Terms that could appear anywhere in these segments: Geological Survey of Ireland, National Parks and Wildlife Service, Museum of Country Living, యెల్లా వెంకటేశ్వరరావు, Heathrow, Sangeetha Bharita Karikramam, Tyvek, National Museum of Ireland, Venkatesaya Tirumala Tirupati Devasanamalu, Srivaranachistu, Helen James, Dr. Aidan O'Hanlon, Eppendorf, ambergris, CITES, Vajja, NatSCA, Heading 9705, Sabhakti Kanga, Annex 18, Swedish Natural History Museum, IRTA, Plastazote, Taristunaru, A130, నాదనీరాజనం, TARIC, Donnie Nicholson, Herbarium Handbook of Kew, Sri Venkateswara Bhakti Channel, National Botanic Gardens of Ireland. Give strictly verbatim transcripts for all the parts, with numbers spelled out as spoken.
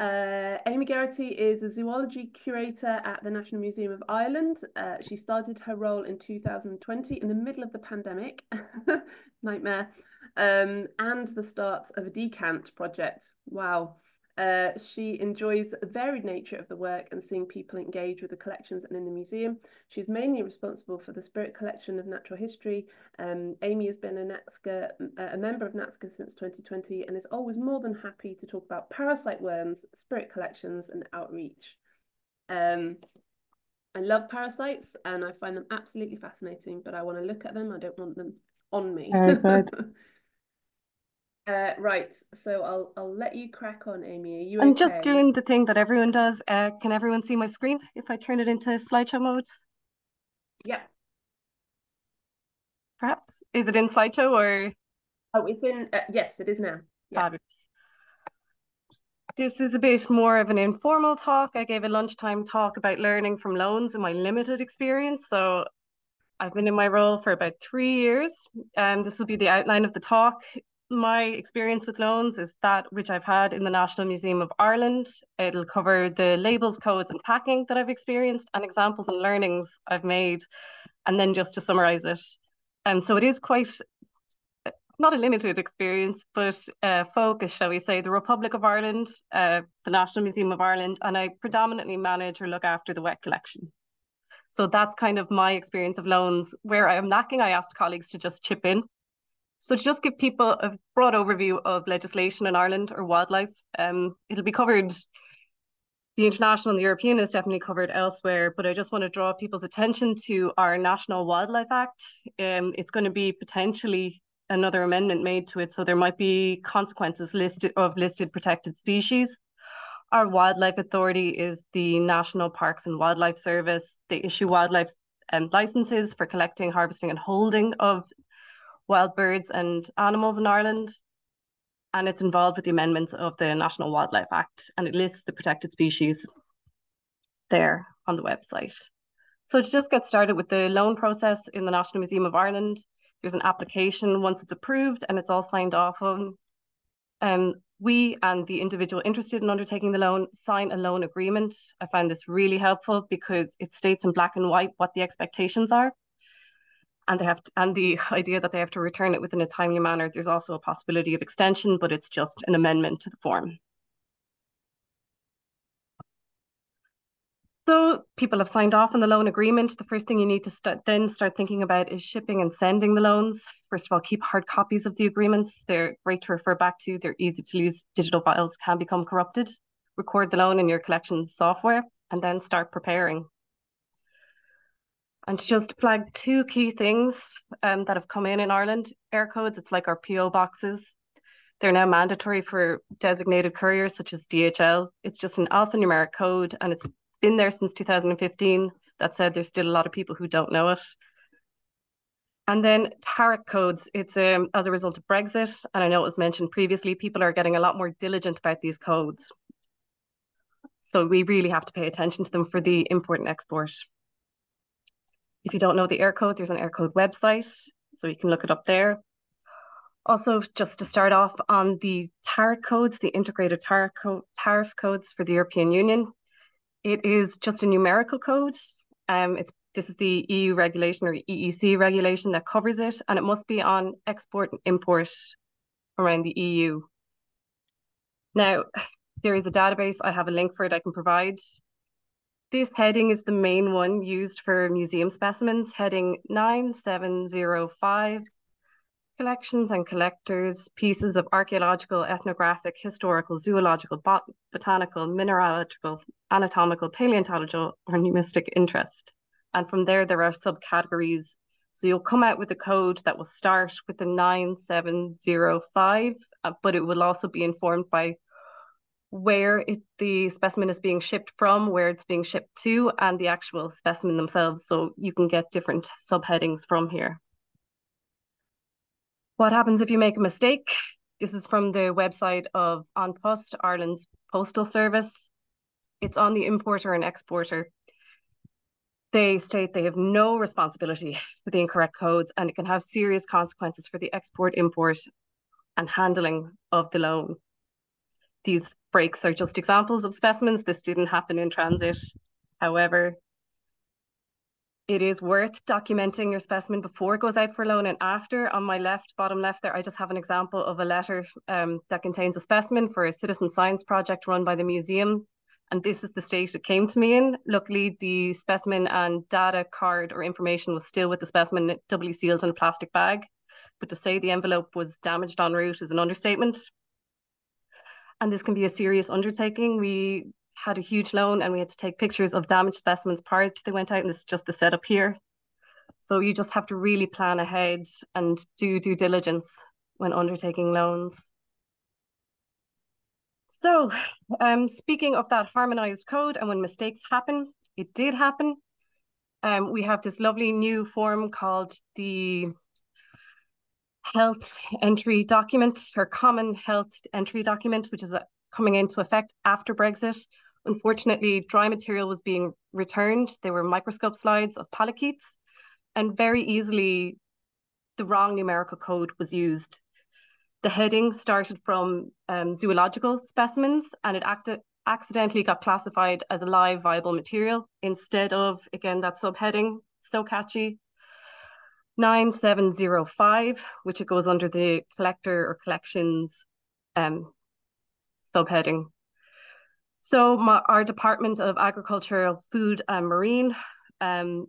Uh, Amy Geraghty is a zoology curator at the National Museum of Ireland. Uh, she started her role in two thousand twenty in the middle of the pandemic, nightmare, um, and the start of a decant project. Wow. Uh, she enjoys the varied nature of the work and seeing people engage with the collections and in the museum. She's mainly responsible for the Spirit Collection of Natural History. Um, Amy has been a, NatSCA, a member of NatSCA since twenty twenty and is always more than happy to talk about parasite worms, spirit collections and outreach. Um, I love parasites and I find them absolutely fascinating, but I want to look at them. I don't want them on me. Very good. Uh, right, so I'll I'll let you crack on, Amy. Are you I'm okay? Just doing the thing that everyone does. Uh, can everyone see my screen if I turn it into slideshow mode? Yeah. Perhaps. Is it in slideshow or? Oh, it's in, uh, yes, it is now. Yeah. Fabulous. This is a bit more of an informal talk. I gave a lunchtime talk about learning from loans and my limited experience. So I've been in my role for about three years. And this will be the outline of the talk. My experience with loans is that which I've had in the National Museum of Ireland. It'll cover the labels, codes and packing that I've experienced and examples and learnings I've made, and then just to summarise it. And so it is quite, not a limited experience, but uh, focused, shall we say, the Republic of Ireland, uh, the National Museum of Ireland, and I predominantly manage or look after the wet collection. So that's kind of my experience of loans. Where I am lacking, I asked colleagues to just chip in. So to just give people a broad overview of legislation in Ireland or wildlife, um, it'll be covered, the international and the European is definitely covered elsewhere, but I just want to draw people's attention to our National Wildlife Act. Um, it's going to be potentially another amendment made to it, so there might be consequences listed of listed protected species. Our wildlife authority is the National Parks and Wildlife Service. They issue wildlife um, licenses for collecting, harvesting and holding of wild birds and animals in Ireland, and it's involved with the amendments of the National Wildlife Act, and it lists the protected species there on the website. So to just get started with the loan process in the National Museum of Ireland, there's an application once it's approved and it's all signed off on. Um, we and the individual interested in undertaking the loan sign a loan agreement. I find this really helpful because it states in black and white what the expectations are. And they have to, and the idea that they have to return it within a timely manner. There's also a possibility of extension, but it's just an amendment to the form. So people have signed off on the loan agreement. The first thing you need to start, then start thinking about is shipping and sending the loans. First of all, keep hard copies of the agreements. They're great to refer back to. They're easy to use. Digital files can become corrupted. Record the loan in your collections software and then start preparing. And to just flag two key things um, that have come in in Ireland, air codes, it's like our P O boxes. They're now mandatory for designated couriers such as D H L. It's just an alphanumeric code and it's been there since two thousand fifteen. That said, there's still a lot of people who don't know it. And then TARIC codes, it's um, as a result of Brexit, and I know it was mentioned previously, people are getting a lot more diligent about these codes. So we really have to pay attention to them for the import and export. If you don't know the air code, there's an air code website, so you can look it up there. Also, just to start off on the TARIC codes, the integrated tariff, co tariff codes for the European Union, it is just a numerical code. Um, it's This is the E U regulation or E E C regulation that covers it, and it must be on export and import around the E U. Now, there is a database. I have a link for it I can provide. This heading is the main one used for museum specimens, heading nine seven zero five, collections and collectors, pieces of archaeological, ethnographic, historical, zoological, bot botanical, mineralogical, anatomical, paleontological, or numismatic interest. And from there, there are subcategories. So you'll come out with a code that will start with the nine seven zero five, uh, but it will also be informed by where it, the specimen is being shipped from, where it's being shipped to, and the actual specimen themselves. So you can get different subheadings from here. What happens if you make a mistake? This is from the website of An Post, Ireland's postal service. It's on the importer and exporter. They state they have no responsibility for the incorrect codes, and it can have serious consequences for the export, import, and handling of the loan. these breaks are just examples of specimens. This didn't happen in transit. However, it is worth documenting your specimen before it goes out for loan and after. On my left, bottom left there, I just have an example of a letter um, that contains a specimen for a citizen science project run by the museum. And this is the state it came to me in. Luckily, the specimen and data card or information was still with the specimen, doubly sealed in a plastic bag. But to say the envelope was damaged en route is an understatement. And this can be a serious undertaking. We had a huge loan and we had to take pictures of damaged specimens prior to they went out, and it's just the setup here. So you just have to really plan ahead and do due diligence when undertaking loans. So um, speaking of that harmonized code and when mistakes happen, it did happen. Um, we have this lovely new form called the Health Entry Document, or Common Health Entry Document, which is a coming into effect after Brexit. Unfortunately, dry material was being returned. They were microscope slides of palakeets, and very easily the wrong numerical code was used. The heading started from um, zoological specimens, and it acted, accidentally got classified as a live viable material instead of, again, that subheading, so catchy, nine seven zero five, which it goes under the collector or collections um, subheading. So my, our Department of Agricultural, Food and Marine um,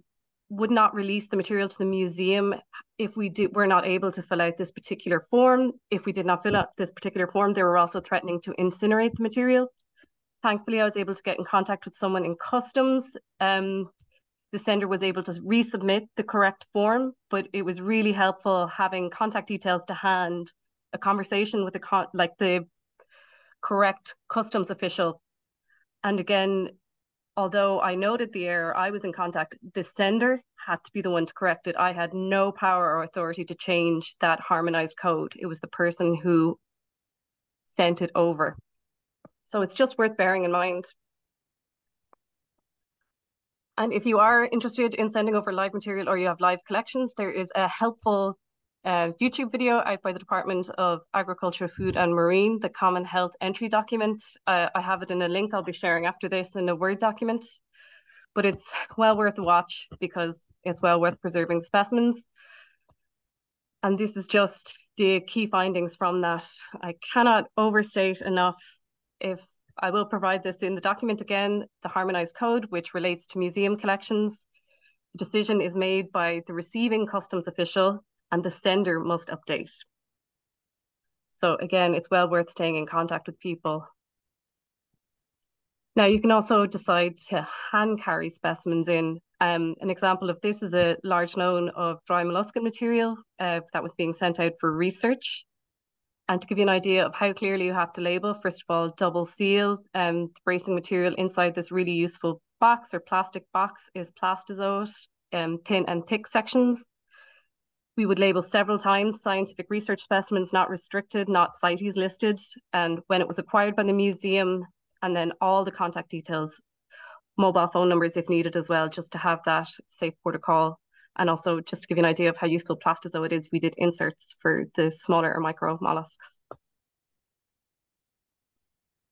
would not release the material to the museum if we did, were not able to fill out this particular form. If we did not fill out this particular form, they were also threatening to incinerate the material. Thankfully, I was able to get in contact with someone in customs. Um, the sender was able to resubmit the correct form, but it was really helpful having contact details to hand, a conversation with the con like the correct customs official. And again, although I noted the error, I was in contact, the sender had to be the one to correct it. I had no power or authority to change that harmonized code. It was the person who sent it over. So it's just worth bearing in mind. And if you are interested in sending over live material or you have live collections, there is a helpful Uh, YouTube video out by the Department of Agriculture, Food and Marine, the Common Health Entry Document. Uh, I have it in a link I'll be sharing after this in a Word document, but it's well worth a watch because it's well worth preserving specimens. And this is just the key findings from that. I cannot overstate enough, if I will provide this in the document again, the harmonized code, which relates to museum collections. The decision is made by the receiving customs official, and the sender must update. So again, it's well worth staying in contact with people. Now you can also decide to hand carry specimens in. Um, an example of this is a large loan of dry molluscan material uh, that was being sent out for research. And to give you an idea of how clearly you have to label, first of all, double seal, um, the bracing material inside this really useful box or plastic box is Plastazote, um, thin and thick sections. We would label several times, scientific research specimens not restricted, not CITES listed, and when it was acquired by the museum, and then all the contact details, mobile phone numbers if needed as well, just to have that safe protocol. And also just to give you an idea of how useful Plastazote is, we did inserts for the smaller or micro mollusks.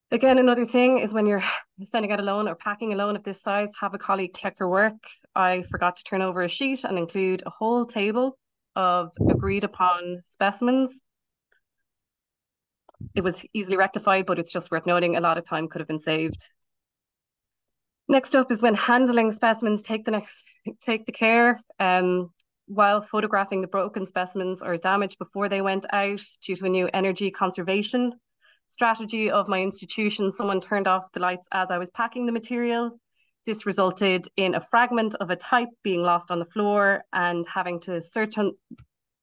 Again, another thing is when you're sending out a loan or packing a loan of this size, have a colleague check your work. I forgot to turn over a sheet and include a whole table of agreed upon specimens. It was easily rectified, but it's just worth noting a lot of time could have been saved. Next up is when handling specimens, take the next take the care um, while photographing the broken specimens or damage before they went out due to a new energy conservation strategy of my institution. Someone turned off the lights as I was packing the material. This resulted in a fragment of a type being lost on the floor and having to search and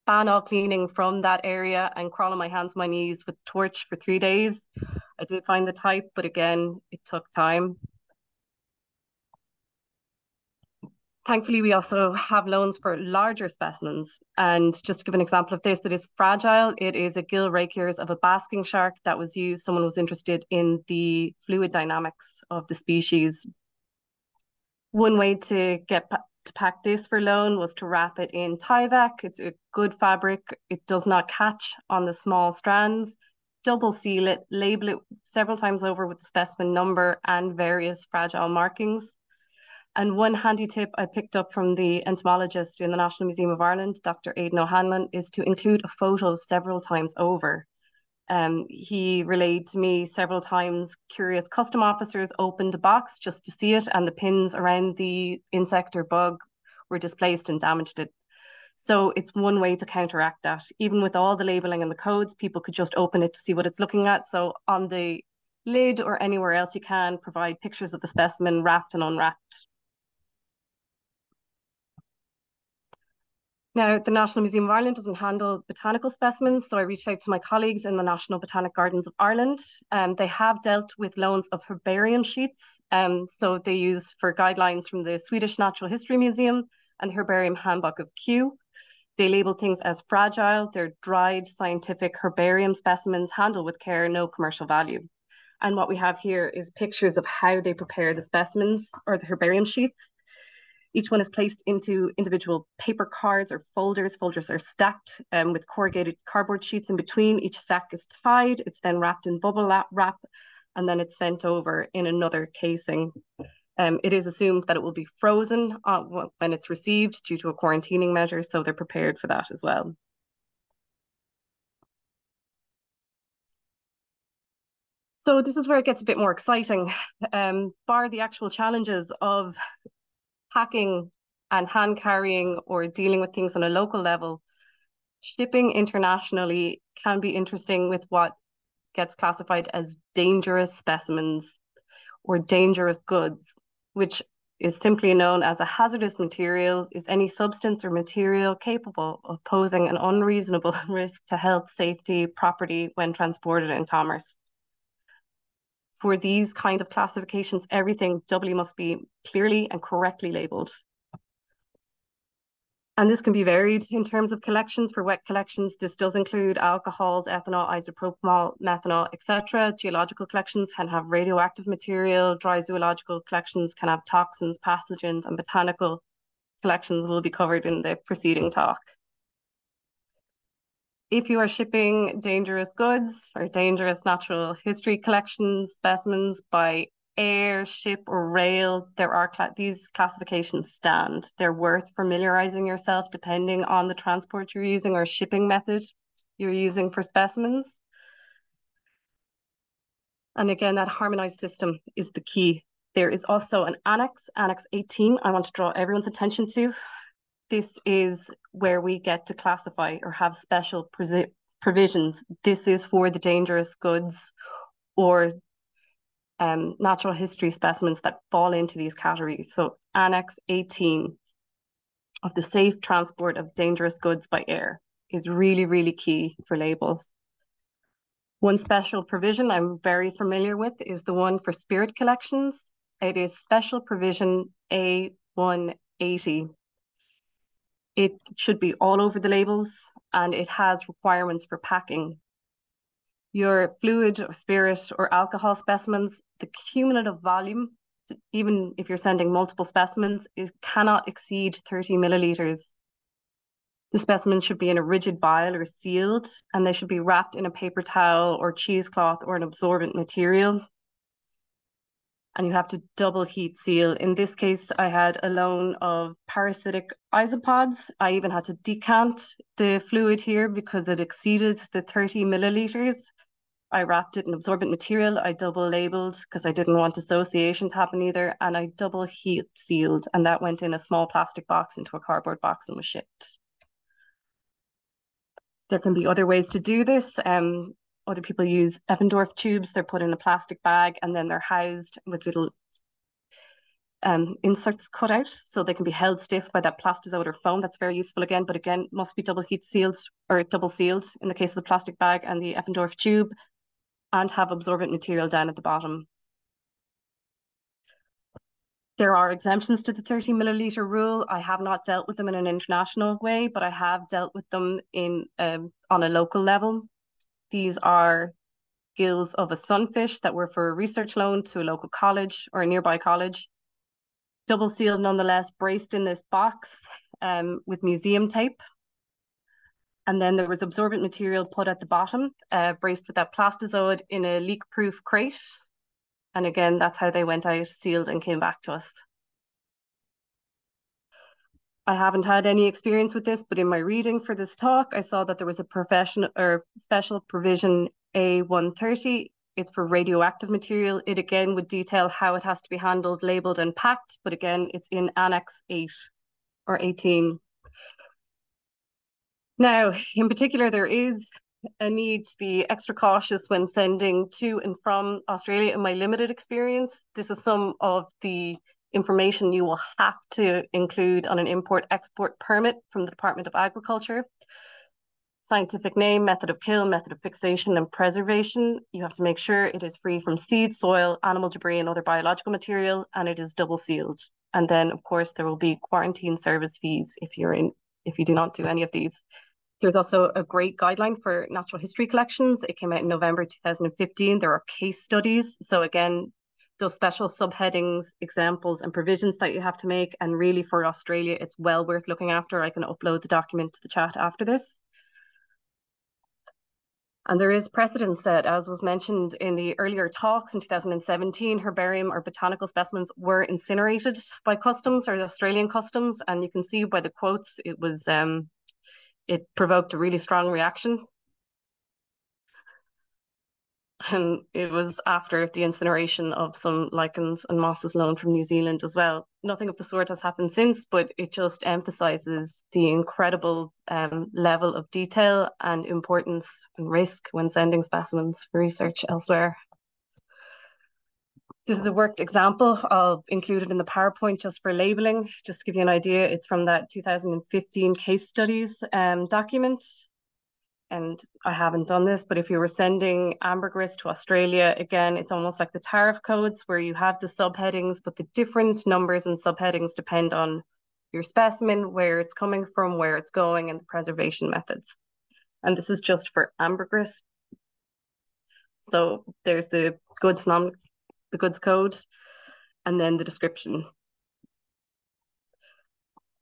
ban all cleaning from that area and crawl on my hands and my knees with a torch for three days. I did find the type, but again, it took time. Thankfully, we also have loans for larger specimens. And just to give an example of this, that is fragile. It is a gill rake ears of a basking shark that was used. Someone was interested in the fluid dynamics of the species. One way to get to pack this for loan was to wrap it in Tyvek. It's a good fabric. It does not catch on the small strands. double seal it, label it several times over with the specimen number and various fragile markings. And one handy tip I picked up from the entomologist in the National Museum of Ireland, Doctor Aidan O'Hanlon, is to include a photo several times over. Um, he relayed to me several times curious custom officers opened a box just to see it, and the pins around the insect or bug were displaced and damaged it. So it's one way to counteract that. Even with all the labeling and the codes, people could just open it to see what it's looking at. So on the lid or anywhere else, you can provide pictures of the specimen wrapped and unwrapped. Now, the National Museum of Ireland doesn't handle botanical specimens, so I reached out to my colleagues in the National Botanic Gardens of Ireland. Um, they have dealt with loans of herbarium sheets, um, so they use for guidelines from the Swedish Natural History Museum and the Herbarium Handbook of Kew. They label things as fragile. They're dried scientific herbarium specimens, handled with care, no commercial value. And what we have here is pictures of how they prepare the specimens or the herbarium sheets. Each one is placed into individual paper cards or folders. Folders are stacked um, with corrugated cardboard sheets in between. Each stack is tied. It's then wrapped in bubble wrap, and then it's sent over in another casing. Um, it is assumed that it will be frozen uh, when it's received due to a quarantining measure, so they're prepared for that as well. So this is where it gets a bit more exciting. Um, bar the actual challenges of packing and hand carrying or dealing with things on a local level, shipping internationally can be interesting with what gets classified as dangerous specimens or dangerous goods, which is simply known as a hazardous material, is any substance or material capable of posing an unreasonable risk to health, safety, property when transported in commerce. For these kind of classifications, everything doubly must be clearly and correctly labelled. And this can be varied in terms of collections. For wet collections, this does include alcohols, ethanol, isopropyl, methanol, et cetera. Geological collections can have radioactive material. Dry zoological collections can have toxins, pathogens, and botanical collections will be covered in the preceding talk. If you are shipping dangerous goods or dangerous natural history collections, specimens by air, ship, or rail, there are cl- these classifications stand. They're worth familiarizing yourself depending on the transport you're using or shipping method you're using for specimens. And again, that harmonized system is the key. There is also an annex, Annex eighteen, I want to draw everyone's attention to. This is where we get to classify or have special provisions. This is for the dangerous goods or um, natural history specimens that fall into these categories. So Annex eighteen of the safe transport of dangerous goods by air is really, really key for labels. One special provision I'm very familiar with is the one for spirit collections. It is special provision A one eighty. It should be all over the labels, and it has requirements for packing. Your fluid or spirit or alcohol specimens, the cumulative volume, even if you're sending multiple specimens, it cannot exceed thirty milliliters. The specimens should be in a rigid vial or sealed, and they should be wrapped in a paper towel or cheesecloth or an absorbent material. And you have to double heat seal. In this case, I had a loan of parasitic isopods. I even had to decant the fluid here because it exceeded the thirty milliliters. I wrapped it in absorbent material. I double labeled because I didn't want dissociation to happen either. And I double heat sealed. And that went in a small plastic box into a cardboard box and was shipped. There can be other ways to do this. Um, Other people use Eppendorf tubes. They're put in a plastic bag and then they're housed with little um, inserts cut out so they can be held stiff by that Plastazote or foam. That's very useful again, but again, must be double heat sealed or double sealed in the case of the plastic bag and the Eppendorf tube, and have absorbent material down at the bottom. There are exemptions to the thirty milliliter rule. I have not dealt with them in an international way, but I have dealt with them in um, on a local level. These are gills of a sunfish that were for a research loan to a local college or a nearby college. Double sealed nonetheless, braced in this box um, with museum tape. And then there was absorbent material put at the bottom, uh, braced with that Plastazote in a leak-proof crate. And again, that's how they went out, sealed, and came back to us. I haven't had any experience with this, but in my reading for this talk, I saw that there was a professional or special provision A one thirty. It's for radioactive material. It again would detail how it has to be handled, labeled, and packed. But again, it's in Annex eight or eighteen. Now, in particular, there is a need to be extra cautious when sending to and from Australia. In my limited experience, this is some of the information you will have to include on an import-export permit from the Department of Agriculture. Scientific name, method of kill, method of fixation and preservation. You have to make sure it is free from seed, soil, animal debris and other biological material, and it is double sealed. And then, of course, there will be quarantine service fees if you're in, if you do not do any of these. There's also a great guideline for natural history collections. It came out in November two thousand fifteen. There are case studies. So again, those special subheadings, examples and provisions that you have to make. And really for Australia, it's well worth looking after. I can upload the document to the chat after this. And there is precedent set, as was mentioned in the earlier talks in two thousand seventeen, herbarium or botanical specimens were incinerated by customs or Australian customs. And you can see by the quotes, it was, um, it provoked a really strong reaction. And it was after the incineration of some lichens and mosses loaned from New Zealand as well. Nothing of the sort has happened since, but it just emphasises the incredible um, level of detail and importance and risk when sending specimens for research elsewhere. This is a worked example I'll include it in the PowerPoint just for labelling, just to give you an idea. It's from that two thousand fifteen case studies um, document. And I haven't done this, but if you were sending ambergris to Australia, again, it's almost like the tariff codes where you have the subheadings, but the different numbers and subheadings depend on your specimen, where it's coming from, where it's going, and the preservation methods. And this is just for ambergris. So there's the goods nom, the goods code, and then the description.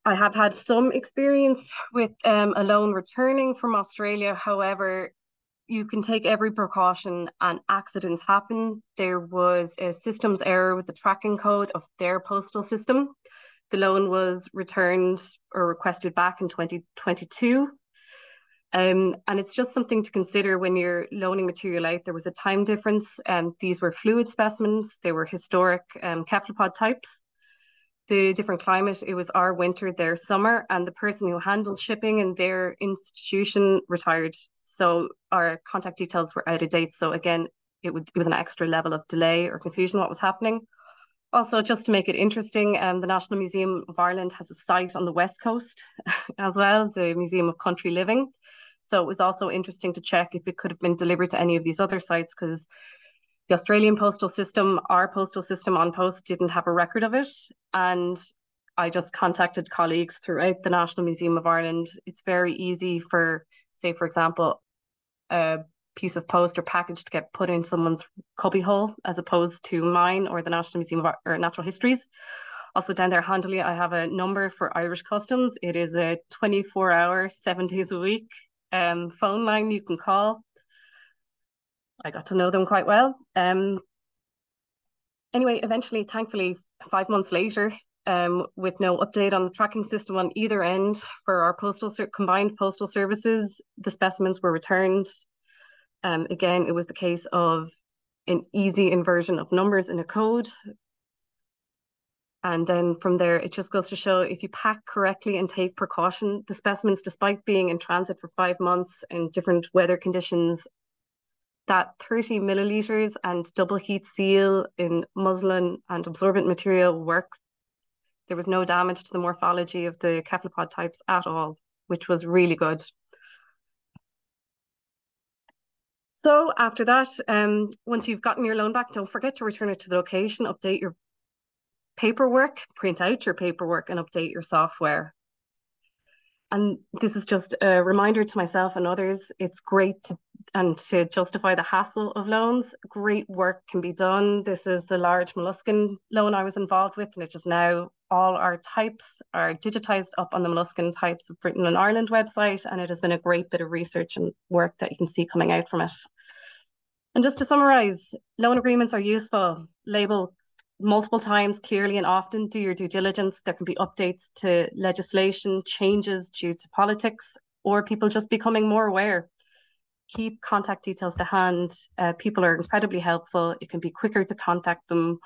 I have had some experience with um, a loan returning from Australia. However, you can take every precaution and accidents happen. There was a systems error with the tracking code of their postal system. The loan was returned or requested back in twenty twenty-two. Um, and it's just something to consider when you're loaning material out. There was a time difference, and um, these were fluid specimens. They were historic um, cephalopod types. The different climate, it was our winter, their summer, and the person who handled shipping in their institution retired. So our contact details were out of date. So again, it, would, it was an extra level of delay or confusion what was happening. Also, just to make it interesting, um, the National Museum of Ireland has a site on the West Coast as well, the Museum of Country Living. So it was also interesting to check if it could have been delivered to any of these other sites, because the Australian postal system, our postal system, An Post, didn't have a record of it. And I just contacted colleagues throughout the National Museum of Ireland. It's very easy for, say, for example, a piece of post or package to get put in someone's cubbyhole as opposed to mine or the National Museum of Ar- or Natural Histories. Also down there, handily, I have a number for Irish Customs. It is a twenty-four hour, seven days a week um, phone line you can call. I got to know them quite well. Um, anyway, eventually, thankfully, five months later, um, with no update on the tracking system on either end for our postal combined postal services, the specimens were returned. Um, again, it was the case of an easy inversion of numbers in a code. And then from there, it just goes to show if you pack correctly and take precaution, the specimens, despite being in transit for five months in different weather conditions, that thirty milliliters and double heat seal in muslin and absorbent material works. There was no damage to the morphology of the cephalopod types at all, which was really good. So after that, um, once you've gotten your loan back, don't forget to return it to the location, update your paperwork, print out your paperwork and update your software. And this is just a reminder to myself and others, it's great to and to justify the hassle of loans. Great work can be done. This is the large Molluscan loan I was involved with, which is now all our types are digitized up on the Molluscan types of Britain and Ireland website, and it has been a great bit of research and work that you can see coming out from it. And just to summarize, loan agreements are useful. Label multiple times clearly and often. Do your due diligence. There can be updates to legislation, changes due to politics, or people just becoming more aware. Keep contact details to hand. Uh, people are incredibly helpful. It can be quicker to contact them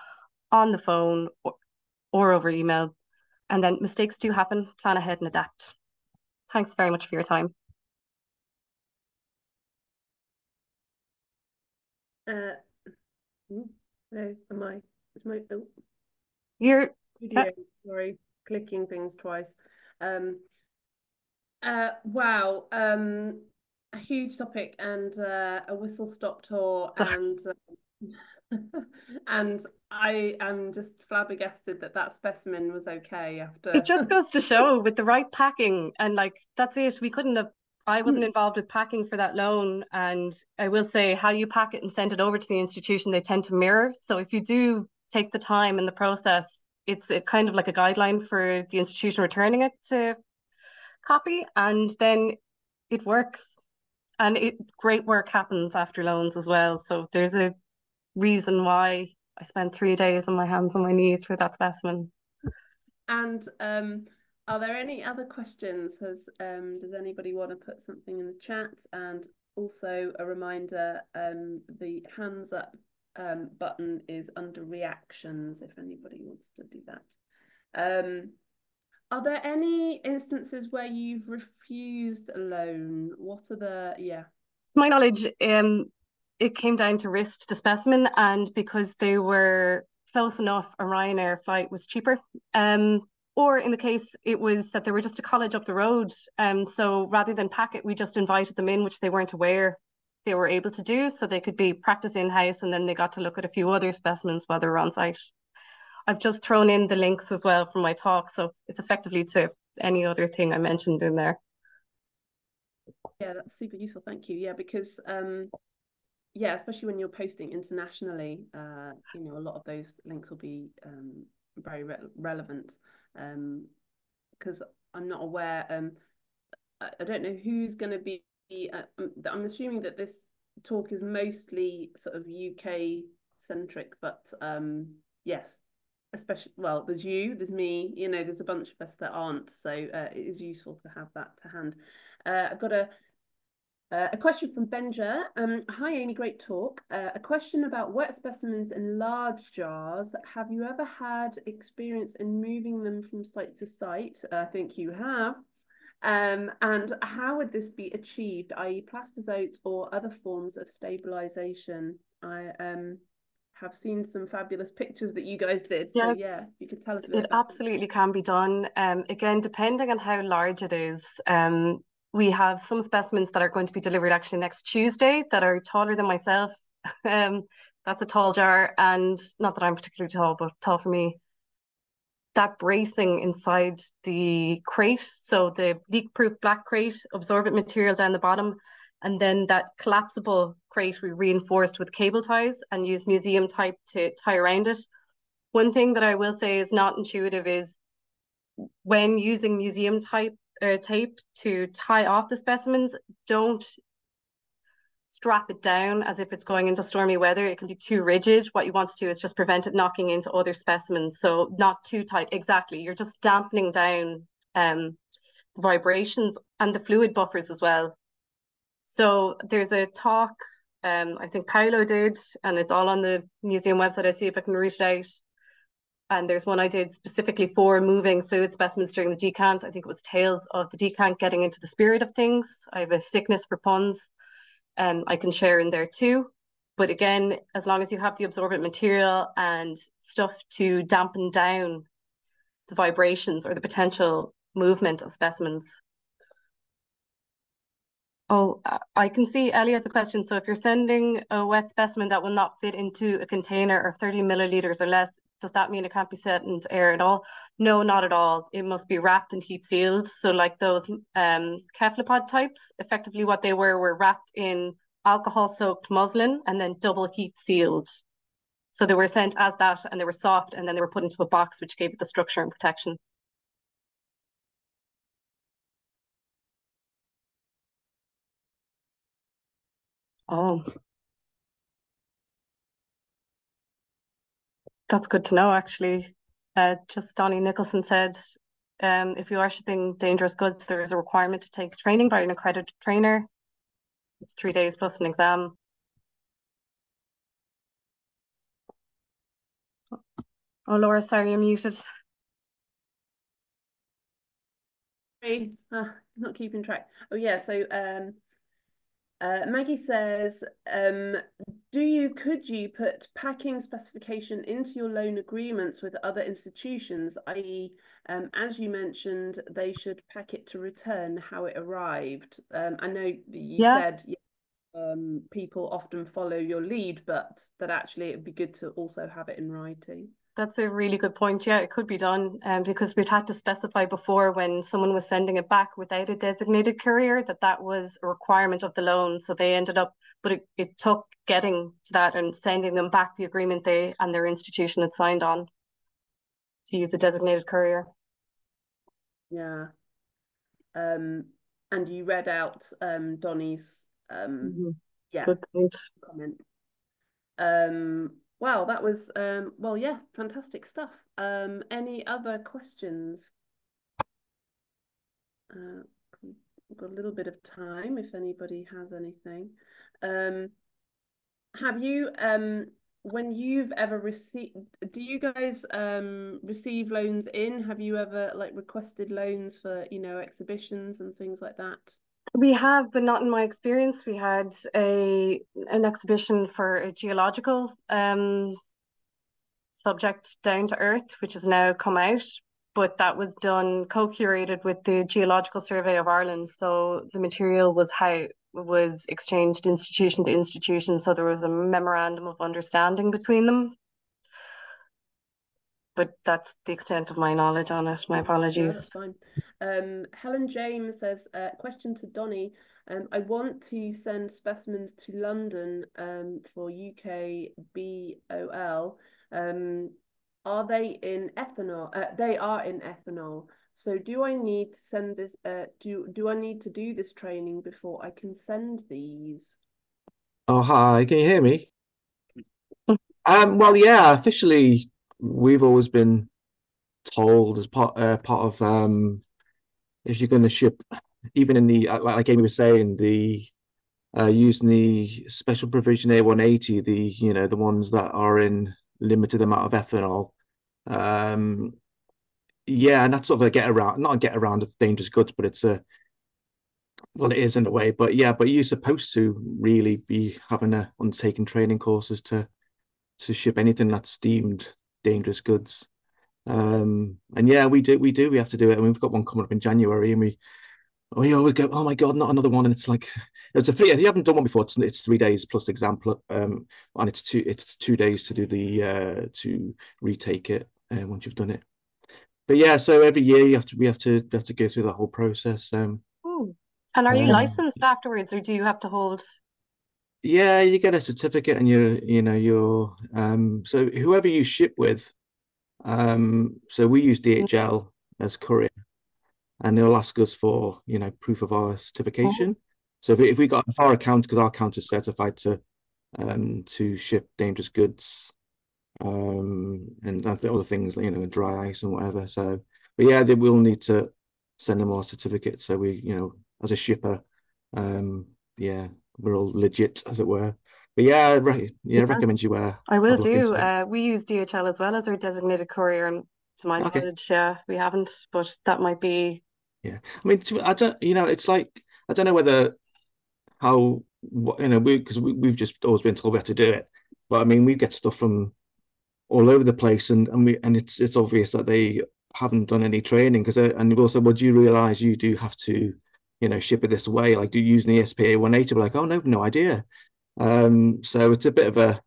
on the phone or, or over email. And then mistakes do happen. Plan ahead and adapt. Thanks very much for your time. Uh, no, am I? It's my oh. You're video, uh, sorry, clicking things twice. Um, uh, wow, um, a huge topic and uh, a whistle stop tour, and um, and I am just flabbergasted that that specimen was okay after. It just goes to show with the right packing and like that's it. We couldn't have. I wasn't involved with packing for that loan, and I will say how you pack it and send it over to the institution, they tend to mirror. So if you do take the time in the process, it's a kind of like a guideline for the institution returning it to copy, and then it works. And it, great work happens after loans as well. So there's a reason why I spent three days on my hands and my knees for that specimen. And um. Are there any other questions? Has, um, does anybody want to put something in the chat? And also a reminder, um, the hands up um, button is under reactions if anybody wants to do that. Um, are there any instances where you've refused a loan? What are the, yeah. To my knowledge, um, it came down to risk to the specimen, and because they were close enough, a Ryanair flight was cheaper. Um, Or in the case, it was that they were just a college up the road. Um, so rather than pack it, we just invited them in, which they weren't aware they were able to do. So they could be practice in-house, and then they got to look at a few other specimens while they were on site. I've just thrown in the links as well from my talk. So it's effectively to any other thing I mentioned in there. Yeah, that's super useful. Thank you. Yeah, because, um, yeah, especially when you're posting internationally, uh, you know, a lot of those links will be um, very re relevant. Um, because I'm not aware, um, I, I don't know who's going to be, uh, I'm, I'm assuming that this talk is mostly sort of U K centric, but um, yes, especially, well, there's you, there's me, you know, there's a bunch of us that aren't, so uh, it is useful to have that to hand. Uh, I've got a Uh, a question from Benja. Um, Hi Amy, great talk. Uh, a question about wet specimens in large jars. Have you ever had experience in moving them from site to site? Uh, I think you have. Um, and how would this be achieved, that is plastazote or other forms of stabilisation? I um, have seen some fabulous pictures that you guys did. Yeah. So yeah, you could tell us a bit. It absolutely that. Can be done. Um, again, depending on how large it is, um, we have some specimens that are going to be delivered actually next Tuesday that are taller than myself. Um, that's a tall jar, and not that I'm particularly tall, but tall for me. That bracing inside the crate, so the leak-proof black crate, absorbent material down the bottom, and then that collapsible crate we reinforced with cable ties and used museum type to tie around it. One thing that I will say is not intuitive is when using museum type Uh, tape to tie off the specimens, don't strap it down as if it's going into stormy weather. It can be too rigid. What you want to do is just prevent it knocking into other specimens, so not too tight. Exactly, you're just dampening down um the vibrations and the fluid buffers as well. So there's a talk um I think Paolo did, and it's all on the museum website. I see if I can read it out. And there's one I did specifically for moving fluid specimens during the decant. I think it was tales of the decant getting into the spirit of things. I have a sickness for puns, and um, I can share in there too. But again, as long as you have the absorbent material and stuff to dampen down the vibrations or the potential movement of specimens. Oh, I can see Ellie has a question. So if you're sending a wet specimen that will not fit into a container of thirty milliliters or less, does that mean it can't be set into air at all? No, not at all. It must be wrapped and heat sealed. So like those um, cephalopod types, effectively what they were were wrapped in alcohol-soaked muslin, and then double heat sealed. So they were sent as that, and they were soft, and then they were put into a box, which gave it the structure and protection. Oh, that's good to know, actually. Uh, just Donnie Nicholson said, um, if you are shipping dangerous goods, there is a requirement to take training by an accredited trainer. It's three days plus an exam. Oh, Laura, sorry, you're muted. Sorry, oh, I'm not keeping track. Oh, yeah, so um, uh, Maggie says, um, do you, could you put packing specification into your loan agreements with other institutions, that is, um, as you mentioned, they should pack it to return how it arrived? Um, I know you yeah. said yeah, um, people often follow your lead, but that actually it would be good to also have it in writing. That's a really good point. Yeah, it could be done um, because we'd had to specify before when someone was sending it back without a designated courier that that was a requirement of the loan. So they ended up, but it, it took getting to that and sending them back the agreement they and their institution had signed on to use the designated courier. Yeah. Um, and you read out um, Donnie's um, mm-hmm. yeah, good point. comment. Um, wow, that was, um, well, yeah, fantastic stuff. Um, any other questions? Uh, we've got a little bit of time if anybody has anything. Um, have you, um, when you've ever received, do you guys um, receive loans in? Have you ever like requested loans for, you know, exhibitions and things like that? We have, but not in my experience. We had a an exhibition for a geological um, subject, Down to Earth, which has now come out, but that was done co-curated with the Geological Survey of Ireland. So the material was how was exchanged institution to institution. So there was a memorandum of understanding between them. But that's the extent of my knowledge on it. My apologies. Yeah, that's fine. Um, Helen James says, uh, question to Donnie. Um, I want to send specimens to London um, for U K B O L. Um, are they in ethanol? Uh, they are in ethanol. So do I need to send this? Uh, do do I need to do this training before I can send these? Oh hi! Can you hear me? um. Well, yeah. Officially, we've always been told as part uh, part of um if you're going to ship, even in the like, like Amy was saying, the uh using the special provision A one eighty, the you know the ones that are in limited amount of ethanol, um yeah and that's sort of a get around, not a get around of dangerous goods, but it's a well it is in a way, but yeah but you're supposed to really be having a undertaking training courses to to ship anything that's deemed dangerous goods. Um and yeah, we do we do we have to do it. I mean, we've got one coming up in January and we we always go, oh my god, not another one. And it's like, it's a three, if you haven't done one before, it's, it's three days plus example, um and it's two it's two days to do the uh to retake it uh, once you've done it. But yeah, so every year you have to we have to we have to go through the whole process. Um Ooh. And are you um, licensed afterwards, or do you have to hold? Yeah, you get a certificate, and you're, you know, you're, um, so whoever you ship with, um, so we use D H L as courier, and they'll ask us for, you know, proof of our certification. Oh. So if we, if we got, if our account, because our account is certified to, um, to ship dangerous goods, um, and other things, you know, dry ice and whatever. So, but yeah, they will need to send them our certificate. So we, you know, as a shipper, um, yeah. We're all legit, as it were. But yeah, right. Yeah, yeah. I recommend you wear. I will do. Uh, we use D H L as well as our designated courier, and to my okay. knowledge, yeah, we haven't. But that might be. Yeah, I mean, I don't. You know, it's like I don't know whether how what, you know we because we, we've just always been told we have to do it. But I mean, we get stuff from all over the place, and and we and it's it's obvious that they haven't done any training, because and also, what do you realise you do have to. You know, ship it this way, like do using the S P A one eighty, we're like, oh no, no idea. Um, so it's a bit of a,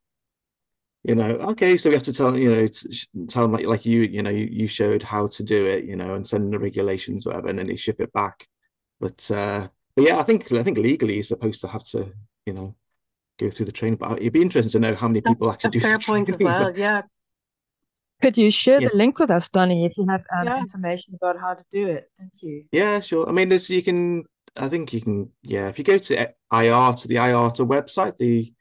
you know, okay, so we have to tell, you know, tell them like, like you, you know, you, you showed how to do it, you know, and send the regulations, whatever, and then they ship it back. But, uh, but yeah, I think, I think legally you're supposed to have to, you know, go through the training. But it'd be interesting to know how many people That's actually a do fair the point training. As well, yeah. Could you share yeah. the link with us, Donnie, if you have um, yeah. information about how to do it? Thank you. Yeah, sure. I mean, there's, you can, I think you can, yeah, if you go to I R T A, the I R T A website, the,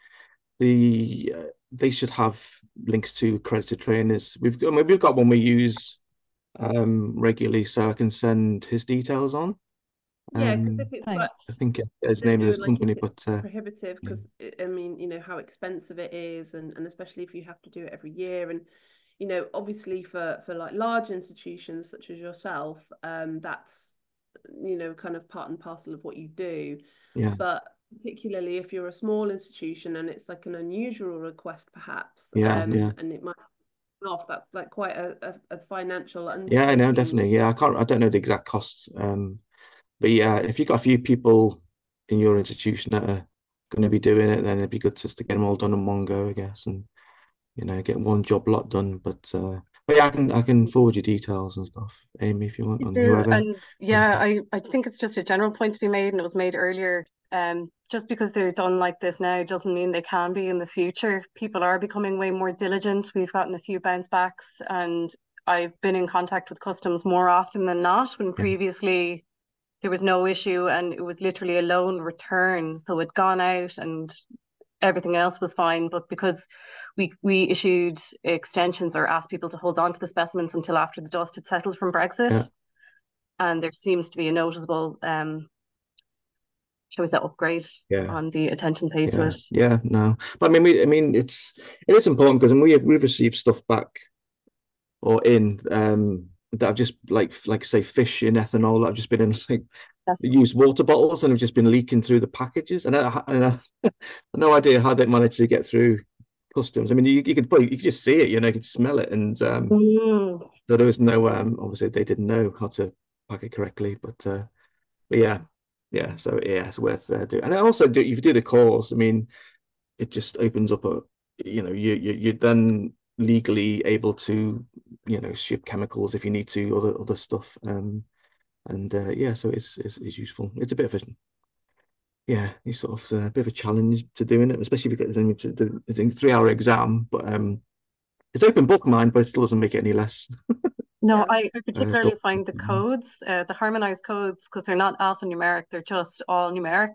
the uh, they should have links to accredited trainers. We've got, I mean, we've got one we use um, regularly, so I can send his details on. Yeah, because um, if it's like, I think his name is like company, but uh, prohibitive because yeah. I mean, you know how expensive it is, and and especially if you have to do it every year, and you know, obviously for for like large institutions such as yourself, um, that's you know kind of part and parcel of what you do. Yeah. But particularly if you're a small institution and it's like an unusual request, perhaps, yeah, um, yeah. and it might. Off that's like quite a, a, a financial and yeah I know definitely yeah I can't I don't know the exact costs um but yeah if you've got a few people in your institution that are going to be doing it, then it'd be good just to get them all done in one go, I guess, and you know get one job lot done. But uh but yeah I can I can forward you details and stuff, Amy, if you want, on whoever. And yeah I I think it's just a general point to be made, and it was made earlier. Um, just because they're done like this now doesn't mean they can be in the future. People are becoming way more diligent. We've gotten a few bounce backs, and I've been in contact with customs more often than not, when previously there was no issue and it was literally a lone return. So it'd gone out and everything else was fine. But because we we issued extensions or asked people to hold on to the specimens until after the dust had settled from Brexit, yeah. and there seems to be a noticeable... Um, Shall we say upgrade yeah. on the attention paid yeah. to it? Yeah, no, but I mean, we, I mean, it's it is important because I mean, we have, we've received stuff back or in um, that I've just like like say fish in ethanol that I've just been in like yes. used water bottles and have just been leaking through the packages, and I, and I, I no idea how they managed to get through customs. I mean, you, you could probably you could just see it, you know, you could smell it, and um, mm. so there was no um, obviously they didn't know how to pack it correctly, but uh, but yeah. Yeah, so yeah, it's worth uh, doing. And also, do, if you do the course, I mean, it just opens up a, you know, you, you, you're then legally able to, you know, ship chemicals if you need to, other other stuff. Um, and uh, yeah, so it's, it's it's useful. It's a bit of a, yeah, it's sort of a bit of a challenge to doing it, especially if you get the it's a three hour exam. But um, it's open book, mind, but it still doesn't make it any less. No, I particularly uh, find the codes, uh, the harmonized codes, because they're not alphanumeric, they're just all numeric.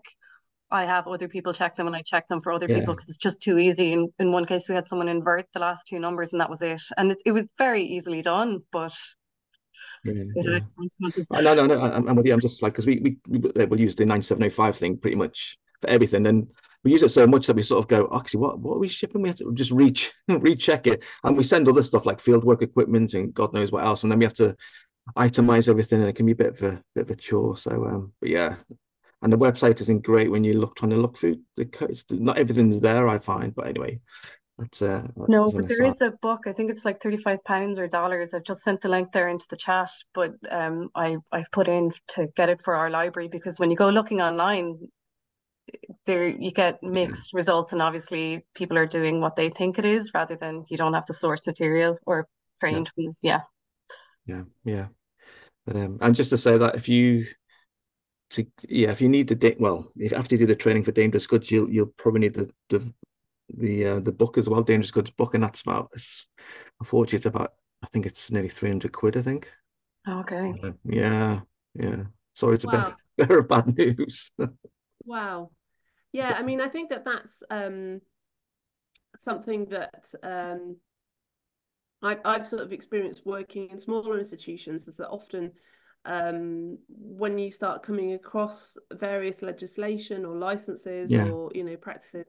I have other people check them and I check them for other yeah. people because it's just too easy. In, in one case, we had someone invert the last two numbers and that was it. And it, it was very easily done, but... Yeah, yeah. Oh, no, no, no, I'm, I'm with you. I'm just like, because we, we, we, we'll use the ninety-seven oh five thing pretty much for everything. And we use it so much that we sort of go, oh, actually, what, what are we shipping? We have to just reach, recheck it. And we send other stuff like fieldwork equipment and God knows what else. And then we have to itemize everything, and it can be a bit of a, bit of a chore. So, um, but yeah. And the website isn't great when you're look, trying to look through the codes. Not everything's there, I find. But anyway. That's, uh, that's no, but there is a book. I think it's like thirty-five pounds or dollars. I've just sent the link there into the chat, but um, I, I've put in to get it for our library, because when you go looking online, there you get mixed results, and obviously people are doing what they think it is rather than you don't have the source material or trained. Yeah, from, yeah, yeah, yeah. But um, and just to say that if you to yeah, if you need to well, if after you do the training for dangerous goods, you'll you'll probably need the the the uh, the book as well, dangerous goods book, and that's about it's unfortunately it's about I think it's nearly three hundred quid, I think. Okay. Uh, yeah, yeah. Sorry, it's wow. a bit of bad news. Wow. Yeah, I mean, I think that that's um, something that um, I've, I've sort of experienced working in smaller institutions, is that often um, when you start coming across various legislation or licenses yeah. or, you know, practices,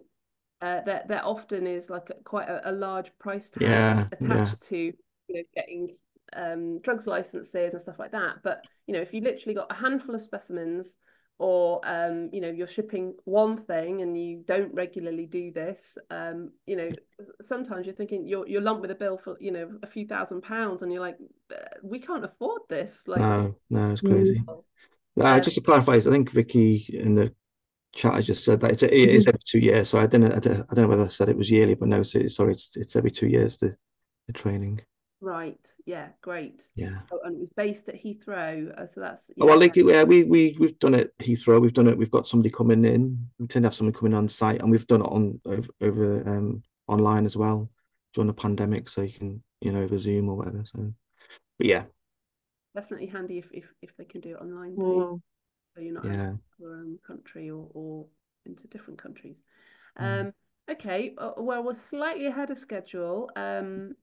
uh, that there often is like quite a, a large price tag yeah, attached yeah. to, you know, getting um, drugs licenses and stuff like that. But, you know, if you literally got a handful of specimens, or um you know you're shipping one thing and you don't regularly do this, um you know sometimes you're thinking you're you're lumped with a bill for you know a few thousand pounds, and you're like, we can't afford this. Like no no it's crazy. Mm. Uh, just to clarify, I think Vicky in the chat has just said that it's a, it is every two years, so I don't know I don't know whether I said it was yearly, but no, so, sorry, it's, it's every two years the the training. Right. Yeah. Great. Yeah. Oh, and it was based at Heathrow, uh, so that's. Yeah. Oh, well, like yeah, we we we've done it at Heathrow. We've done it. We've got somebody coming in. We tend to have someone coming on site, and we've done it on over, over um online as well during the pandemic, so you can you know over Zoom or whatever. So, but yeah, definitely handy if if if they can do it online too. Mm. So you're not yeah. out of your own country or or into different countries. Mm. Um. Okay. Uh, well, we're slightly ahead of schedule. Um.